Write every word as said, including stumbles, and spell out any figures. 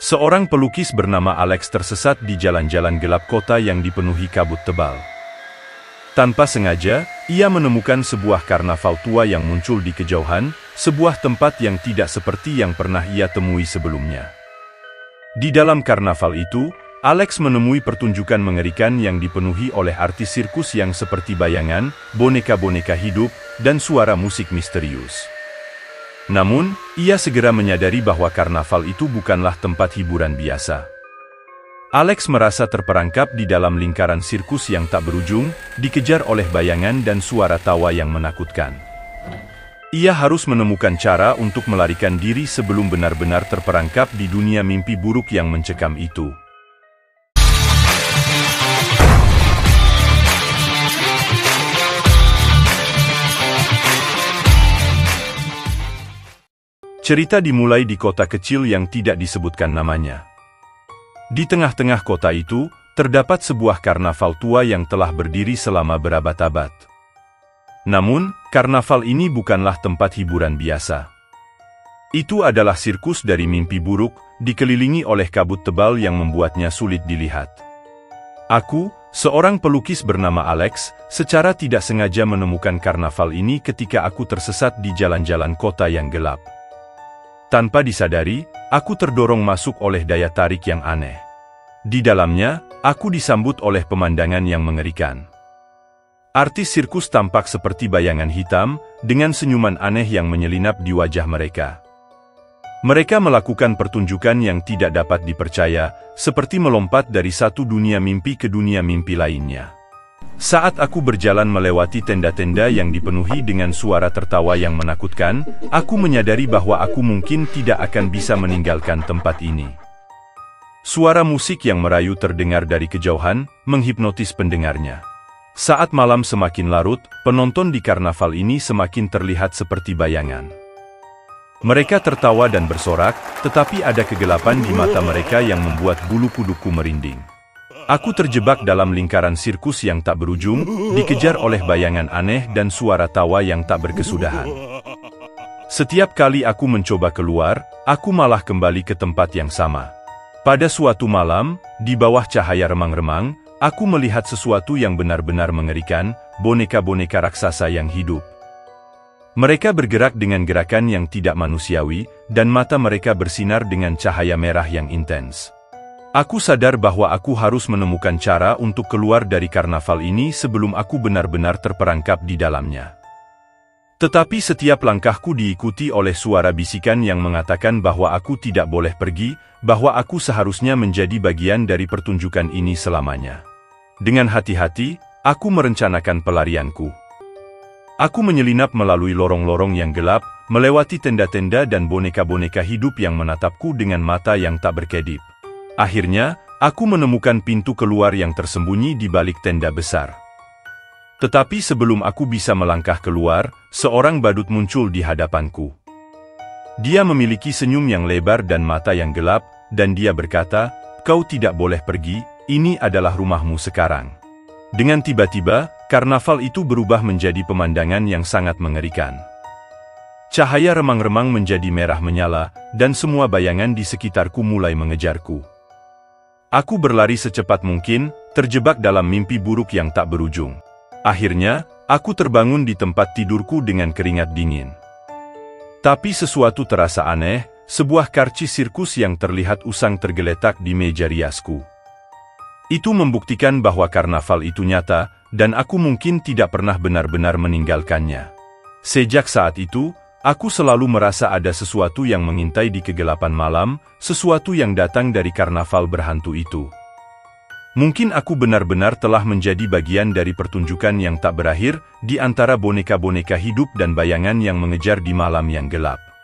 Seorang pelukis bernama Alex tersesat di jalan-jalan gelap kota yang dipenuhi kabut tebal. Tanpa sengaja, ia menemukan sebuah karnaval tua yang muncul di kejauhan, sebuah tempat yang tidak seperti yang pernah ia temui sebelumnya. Di dalam karnaval itu, Alex menemui pertunjukan mengerikan yang dipenuhi oleh artis sirkus yang seperti bayangan, boneka-boneka hidup, dan suara musik misterius. Namun, ia segera menyadari bahwa karnaval itu bukanlah tempat hiburan biasa. Alex merasa terperangkap di dalam lingkaran sirkus yang tak berujung, dikejar oleh bayangan dan suara tawa yang menakutkan. Ia harus menemukan cara untuk melarikan diri sebelum benar-benar terperangkap di dunia mimpi buruk yang mencekam itu. Cerita dimulai di kota kecil yang tidak disebutkan namanya. Di tengah-tengah kota itu, terdapat sebuah karnaval tua yang telah berdiri selama berabad-abad. Namun, karnaval ini bukanlah tempat hiburan biasa. Itu adalah sirkus dari mimpi buruk, dikelilingi oleh kabut tebal yang membuatnya sulit dilihat. Aku, seorang pelukis bernama Alex, secara tidak sengaja menemukan karnaval ini ketika aku tersesat di jalan-jalan kota yang gelap. Tanpa disadari, aku terdorong masuk oleh daya tarik yang aneh. Di dalamnya, aku disambut oleh pemandangan yang mengerikan. Artis sirkus tampak seperti bayangan hitam, dengan senyuman aneh yang menyelinap di wajah mereka. Mereka melakukan pertunjukan yang tidak dapat dipercaya, seperti melompat dari satu dunia mimpi ke dunia mimpi lainnya. Saat aku berjalan melewati tenda-tenda yang dipenuhi dengan suara tertawa yang menakutkan, aku menyadari bahwa aku mungkin tidak akan bisa meninggalkan tempat ini. Suara musik yang merayu terdengar dari kejauhan, menghipnotis pendengarnya. Saat malam semakin larut, penonton di karnaval ini semakin terlihat seperti bayangan. Mereka tertawa dan bersorak, tetapi ada kegelapan di mata mereka yang membuat bulu kudukku merinding. Aku terjebak dalam lingkaran sirkus yang tak berujung, dikejar oleh bayangan aneh dan suara tawa yang tak berkesudahan. Setiap kali aku mencoba keluar, aku malah kembali ke tempat yang sama. Pada suatu malam, di bawah cahaya remang-remang, aku melihat sesuatu yang benar-benar mengerikan, boneka-boneka raksasa yang hidup. Mereka bergerak dengan gerakan yang tidak manusiawi, dan mata mereka bersinar dengan cahaya merah yang intens. Aku sadar bahwa aku harus menemukan cara untuk keluar dari karnaval ini sebelum aku benar-benar terperangkap di dalamnya. Tetapi setiap langkahku diikuti oleh suara bisikan yang mengatakan bahwa aku tidak boleh pergi, bahwa aku seharusnya menjadi bagian dari pertunjukan ini selamanya. Dengan hati-hati, aku merencanakan pelarianku. Aku menyelinap melalui lorong-lorong yang gelap, melewati tenda-tenda dan boneka-boneka hidup yang menatapku dengan mata yang tak berkedip. Akhirnya, aku menemukan pintu keluar yang tersembunyi di balik tenda besar. Tetapi sebelum aku bisa melangkah keluar, seorang badut muncul di hadapanku. Dia memiliki senyum yang lebar dan mata yang gelap, dan dia berkata, "Kau tidak boleh pergi, ini adalah rumahmu sekarang." Dengan tiba-tiba, karnaval itu berubah menjadi pemandangan yang sangat mengerikan. Cahaya remang-remang menjadi merah menyala, dan semua bayangan di sekitarku mulai mengejarku. Aku berlari secepat mungkin, terjebak dalam mimpi buruk yang tak berujung. Akhirnya, aku terbangun di tempat tidurku dengan keringat dingin. Tapi sesuatu terasa aneh, sebuah karcis sirkus yang terlihat usang tergeletak di meja riasku. Itu membuktikan bahwa karnaval itu nyata, dan aku mungkin tidak pernah benar-benar meninggalkannya. Sejak saat itu, aku selalu merasa ada sesuatu yang mengintai di kegelapan malam, sesuatu yang datang dari karnaval berhantu itu. Mungkin aku benar-benar telah menjadi bagian dari pertunjukan yang tak berakhir, di antara boneka-boneka hidup dan bayangan yang mengejar di malam yang gelap.